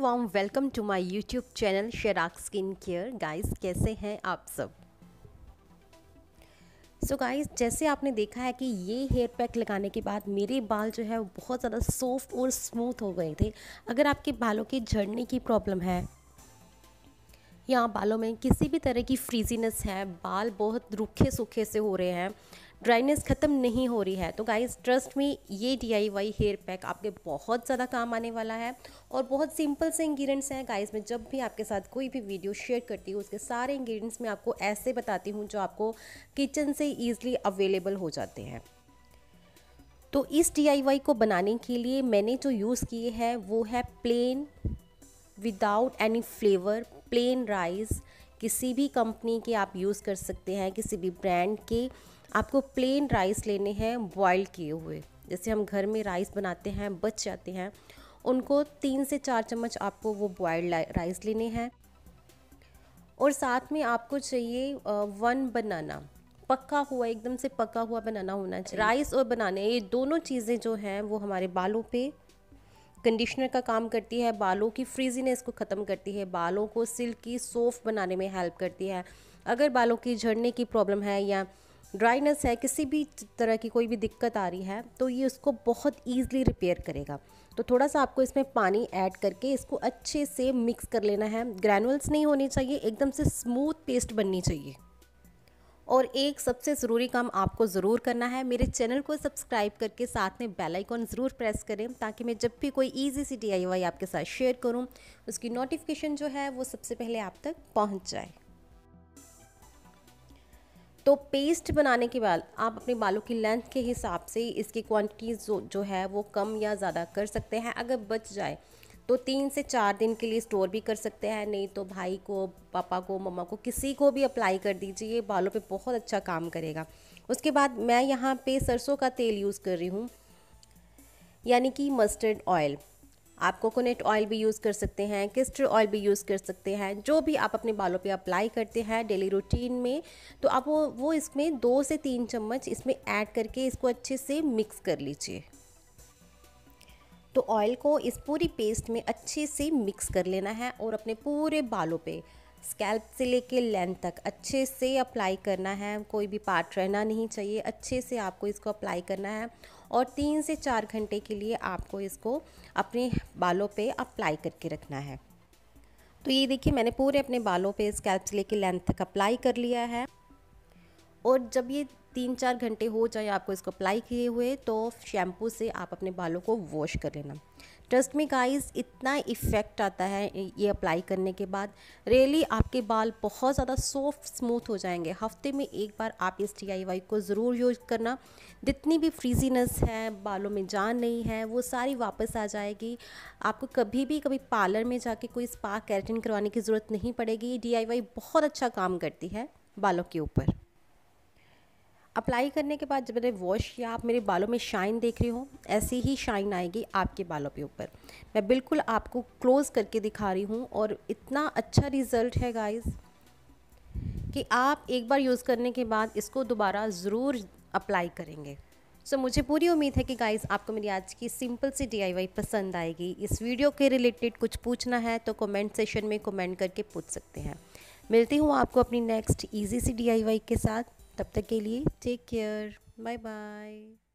Warm welcome to my YouTube channel शेराग skin care. Guys कैसे हैं आप सब? सो गाइस जैसे आपने देखा है कि ये हेयर पैक लगाने के बाद मेरे बाल जो है वो बहुत ज़्यादा सॉफ्ट और स्मूथ हो गए थे। अगर आपके बालों के झड़ने की प्रॉब्लम है या बालों में किसी भी तरह की फ्रीजीनेस है, बाल बहुत रूखे सूखे से हो रहे हैं, ड्राइनेस ख़त्म नहीं हो रही है, तो गाइज़ ट्रस्ट में ये DIY हेयर पैक आपके बहुत ज़्यादा काम आने वाला है। और बहुत सिंपल से इंग्रेडिएंट्स हैं गाइज़। मैं जब भी आपके साथ कोई भी वीडियो शेयर करती हूँ उसके सारे इंग्रेडिएंट्स मैं आपको ऐसे बताती हूँ जो आपको किचन से ईजिली अवेलेबल हो जाते हैं। तो इस DIY को बनाने के लिए मैंने जो यूज़ किए हैं वो है plain without any flavour plain rice. किसी भी कंपनी के आप यूज़ कर सकते हैं, किसी भी ब्रांड के। आपको प्लेन राइस लेने हैं बॉयल किए हुए, जैसे हम घर में राइस बनाते हैं बच जाते हैं, उनको 3 से 4 चम्मच आपको वो बॉयल राइस लेने हैं। और साथ में आपको चाहिए 1 बनाना, पक्का हुआ, एकदम से पका हुआ बनाना होना चाहिए। राइस और बनाने ये दोनों चीज़ें जो हैं वो हमारे बालों पे कंडीशनर का काम करती है, बालों की फ्रीजीनेस को ख़त्म करती है, बालों को सिल्की सॉफ्ट बनाने में हेल्प करती है। अगर बालों की झड़ने की प्रॉब्लम है या ड्राइनेस है, किसी भी तरह की कोई भी दिक्कत आ रही है, तो ये उसको बहुत ईजिली रिपेयर करेगा। तो थोड़ा सा आपको इसमें पानी ऐड करके इसको अच्छे से मिक्स कर लेना है। ग्रैनुअल्स नहीं होने चाहिए, एकदम से स्मूथ पेस्ट बननी चाहिए। और एक सबसे ज़रूरी काम आपको ज़रूर करना है, मेरे चैनल को सब्सक्राइब करके साथ में बेल आइकॉन ज़रूर प्रेस करें, ताकि मैं जब भी कोई ईजी सी DIY आपके साथ शेयर करूँ उसकी नोटिफिकेशन जो है वो सबसे पहले आप तक पहुँच जाए। तो पेस्ट बनाने के बाद आप अपने बालों की लेंथ के हिसाब से इसकी क्वांटिटी जो है वो कम या ज़्यादा कर सकते हैं। अगर बच जाए तो 3 से 4 दिन के लिए स्टोर भी कर सकते हैं, नहीं तो भाई को, पापा को, मम्मा को, किसी को भी अप्लाई कर दीजिए, बालों पे बहुत अच्छा काम करेगा। उसके बाद मैं यहाँ पे सरसों का तेल यूज़ कर रही हूँ, यानी कि मस्टर्ड ऑयल। आप कोकोनट ऑयल भी यूज़ कर सकते हैं, कैस्टर ऑयल भी यूज़ कर सकते हैं। जो भी आप अपने बालों पे अप्लाई करते हैं डेली रूटीन में, तो आप वो इसमें 2 से 3 चम्मच इसमें ऐड करके इसको अच्छे से मिक्स कर लीजिए। तो ऑयल को इस पूरी पेस्ट में अच्छे से मिक्स कर लेना है और अपने पूरे बालों पे स्कैल्प से लेके लेंथ तक अच्छे से अप्लाई करना है। कोई भी पार्ट रहना नहीं चाहिए, अच्छे से आपको इसको अप्लाई करना है। और 3 से 4 घंटे के लिए आपको इसको अपने बालों पे अप्लाई करके रखना है। तो ये देखिए मैंने पूरे अपने बालों पे स्कैल्प से लेके लेंथ तक अप्लाई कर लिया है। और जब ये 3-4 घंटे हो जाए आपको इसको अप्लाई किए हुए, तो शैम्पू से आप अपने बालों को वॉश कर लेना। ट्रस्ट मी गाइस, इतना इफ़ेक्ट आता है ये अप्लाई करने के बाद, रियली आपके बाल बहुत ज़्यादा सॉफ्ट स्मूथ हो जाएंगे। हफ्ते में एक बार आप इस DIY को ज़रूर यूज करना। जितनी भी फ्रीजीनेस है, बालों में जान नहीं है, वो सारी वापस आ जाएगी। आपको कभी पार्लर में जाके कोई स्पा केराटिन करवाने की ज़रूरत नहीं पड़ेगी। DIY बहुत अच्छा काम करती है बालों के ऊपर। अप्लाई करने के बाद जब मैंने वॉश किया, आप मेरे बालों में शाइन देख रहे हो, ऐसी ही शाइन आएगी आपके बालों के ऊपर। मैं बिल्कुल आपको क्लोज़ करके दिखा रही हूँ और इतना अच्छा रिज़ल्ट है गाइस कि आप एक बार यूज़ करने के बाद इसको दोबारा ज़रूर अप्लाई करेंगे। सो मुझे पूरी उम्मीद है कि गाइस आपको मेरी आज की सिंपल सी DIY पसंद आएगी। इस वीडियो के रिलेटेड कुछ पूछना है तो कमेंट सेशन में कमेंट करके पूछ सकते हैं। मिलती हूँ आपको अपनी नेक्स्ट ईजी सी DIY के साथ। तब तक के लिए टेक केयर, बाय बाय।